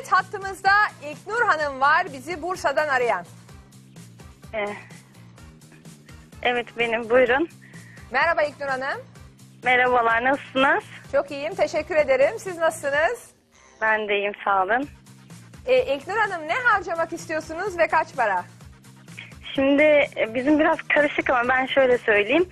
Evet, hattımızda İlknur Hanım var, bizi Bursa'dan arayan. Evet benim, buyurun. Merhaba İlknur Hanım. Merhabalar, nasılsınız? Çok iyiyim, teşekkür ederim. Siz nasılsınız? Ben de iyiyim, sağ olun. İlknur Hanım, ne harcamak istiyorsunuz ve kaç para? Şimdi bizim biraz karışık ama ben şöyle söyleyeyim.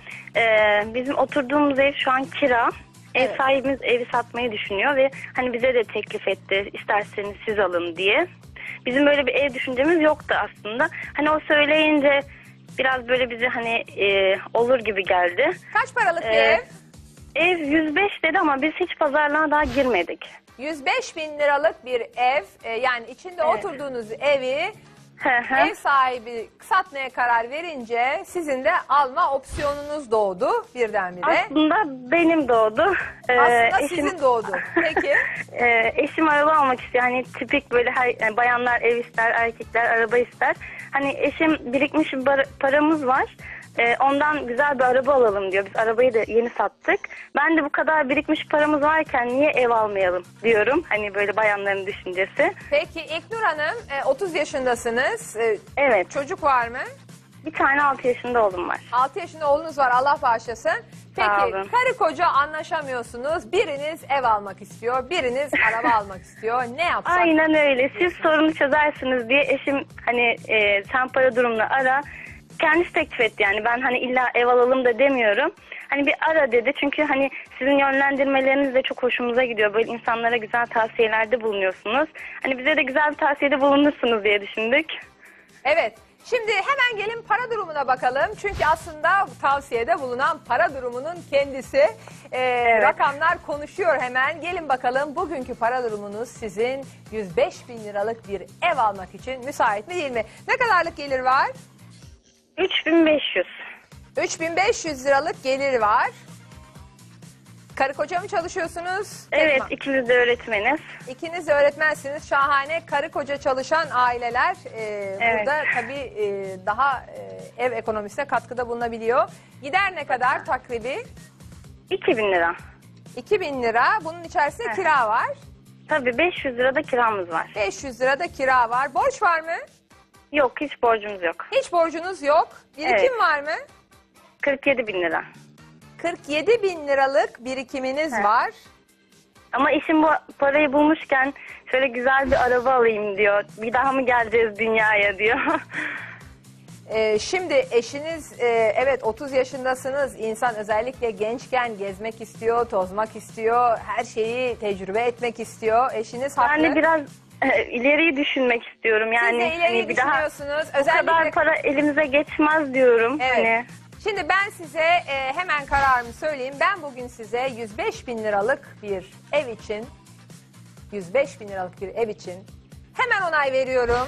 Bizim oturduğumuz ev şu an kira. Evet. Ev sahibimiz evi satmayı düşünüyor ve hani bize de teklif etti, isterseniz siz alın diye. Bizim böyle bir ev düşüncemiz yoktu aslında. Hani o söyleyince biraz böyle bize hani olur gibi geldi. Kaç paralık bir ev? Ev 105 dedi ama biz hiç pazarlığa daha girmedik. 105 bin liralık bir ev, yani içinde evet, oturduğunuz evi ev sahibi satmaya karar verince sizin de alma opsiyonunuz doğdu birdenbire. Aslında benim doğdu. Aslında eşim... sizin doğdu. Peki. Eşim araba almak istiyor. Hani tipik böyle her, bayanlar ev ister, erkekler araba ister. Hani eşim birikmiş bir paramız var. Ondan güzel bir araba alalım diyor. Biz arabayı da yeni sattık. Ben de bu kadar birikmiş paramız varken niye ev almayalım diyorum. Hani böyle bayanların düşüncesi. Peki İlknur Hanım, 30 yaşındasınız. Evet. Çocuk var mı? Bir tane 6 yaşında oğlum var. 6 yaşında oğlunuz var, Allah bağışlasın. Peki karı koca anlaşamıyorsunuz. Biriniz ev almak istiyor, biriniz araba almak istiyor. Ne yapsak? Aynen öyle. Siz sorunu çözersiniz diye eşim hani sen para durumunu ara. Kendisi teklif etti, yani ben hani illa ev alalım da demiyorum. Hani bir ara dedi, çünkü hani sizin yönlendirmeleriniz de çok hoşumuza gidiyor. Böyle insanlara güzel tavsiyelerde bulunuyorsunuz. Hani bize de güzel bir tavsiyede bulunursunuz diye düşündük. Evet, şimdi hemen gelin para durumuna bakalım. Çünkü aslında tavsiyede bulunan para durumunun kendisi. Evet. Rakamlar konuşuyor hemen. Gelin bakalım bugünkü para durumunuz sizin 105 bin liralık bir ev almak için müsait mi değil mi? Ne kadarlık gelir var? 3500. 3500 liralık gelir var. Karı koca mı çalışıyorsunuz? Evet, ikimiz de öğretmeniz. İkiniz de öğretmensiniz. Şahane, karı koca çalışan aileler evet, burada tabii daha ev ekonomisine katkıda bulunabiliyor. Gider ne kadar takribi? 2000 lira. 2000 lira. Bunun içerisinde kira var. Tabii 500 lira da kiramız var. 500 lira da kira var. Borç var mı? Yok, hiç borcumuz yok. Hiç borcunuz yok. Birikim var mı? 47 bin lira. 47 bin liralık birikiminiz var. Ama işim bu parayı bulmuşken şöyle güzel bir araba alayım diyor. Bir daha mı geleceğiz dünyaya diyor. Şimdi eşiniz, evet 30 yaşındasınız. İnsan özellikle gençken gezmek istiyor, tozmak istiyor. Her şeyi tecrübe etmek istiyor. Eşiniz haklı. Yani biraz... ileriyi düşünmek istiyorum. Yani siz de ileriyi hani düşünüyorsunuz. Bu özellikle... kadar para elimize geçmez diyorum. Evet. Hani... Şimdi ben size hemen kararımı söyleyeyim. Ben bugün size 105 bin liralık bir ev için, 105 bin liralık bir ev için hemen onay veriyorum.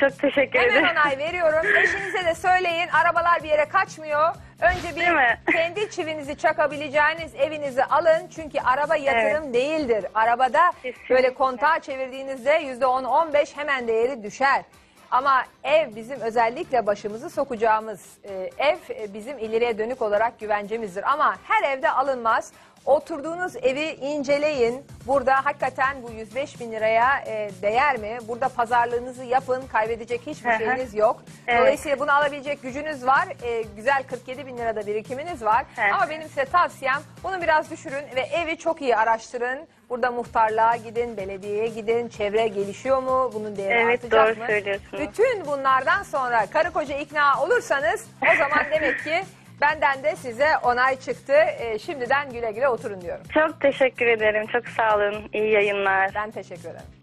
Çok teşekkür ederim. Hemen onay veriyorum. Eşinize de söyleyin, arabalar bir yere kaçmıyor. Önce bir kendi çivinizi çakabileceğiniz evinizi alın. Çünkü araba yatırım değildir. Arabada böyle kontağı çevirdiğinizde %10-15 hemen değeri düşer. Ama ev bizim özellikle başımızı sokacağımız ev, bizim ileriye dönük olarak güvencemizdir. Ama her evde alınmaz. Oturduğunuz evi inceleyin. Burada hakikaten bu 105 bin liraya değer mi? Burada pazarlığınızı yapın. Kaybedecek hiçbir şeyiniz yok. Dolayısıyla bunu alabilecek gücünüz var. Güzel 47 bin lirada birikiminiz var. Ama benim size tavsiyem bunu biraz düşürün ve evi çok iyi araştırın. Burada muhtarlığa gidin, belediyeye gidin, çevre gelişiyor mu? Bunun değeri artacak mı? Bütün bunlardan sonra karı koca ikna olursanız o zaman demek ki benden de size onay çıktı. Şimdiden güle güle oturun diyorum. Çok teşekkür ederim. Çok sağ olun. İyi yayınlar. Ben teşekkür ederim.